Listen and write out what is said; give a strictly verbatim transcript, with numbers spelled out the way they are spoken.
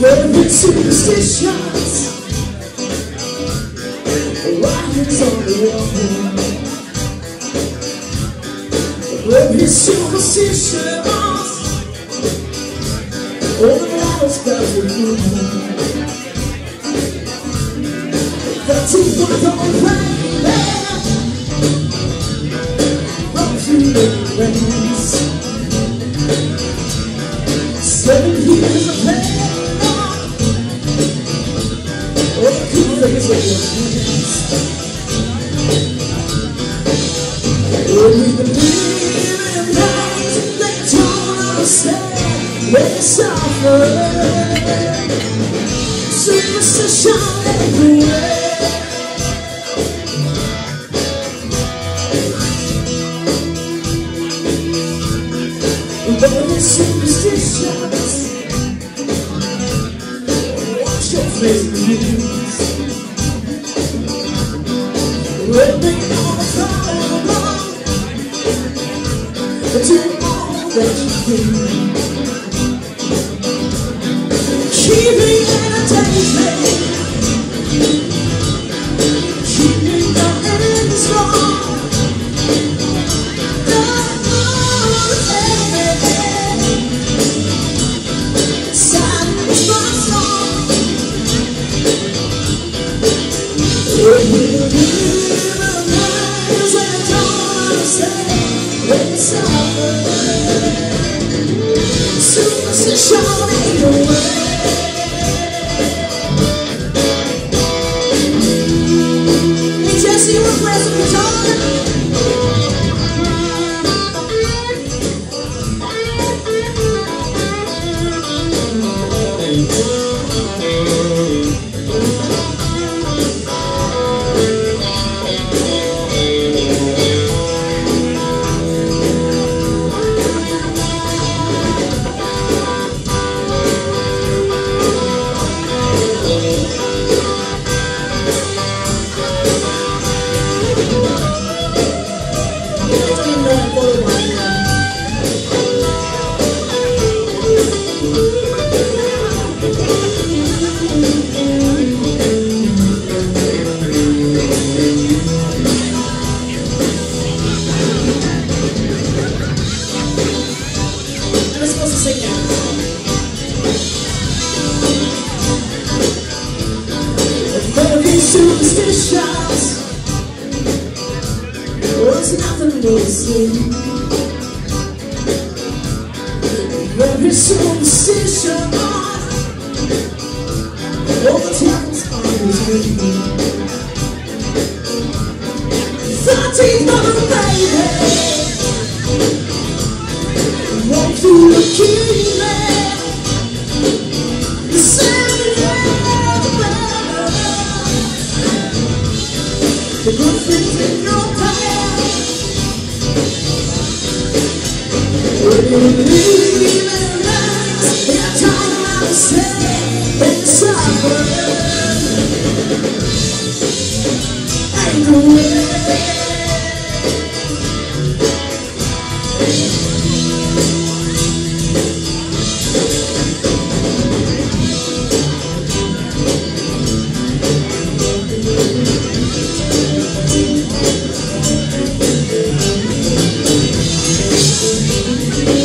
Let me see stations rockets on the wall. Let me superstitions all the battles that we lose. That's who's gonna come and play up to the race. Seven years of pain. Well, we believe in a light they don't understand. They suffer superstition everywhere. But it's superstitions. Watch your face and you. Let me know the time of love, but you all that you do. Keep me entertained, keep me the hands strong. The sound is my song. Superstition everywhere. Hey Jesse, you wanna play some superstitions? Oh, it's nothing but sin. Every superstition, all the times always with me. Thirteenth of the baby, walk through the kingdom. The same way. The good things in your time. When you believe in lies, they're trying not to say and suffer. And the we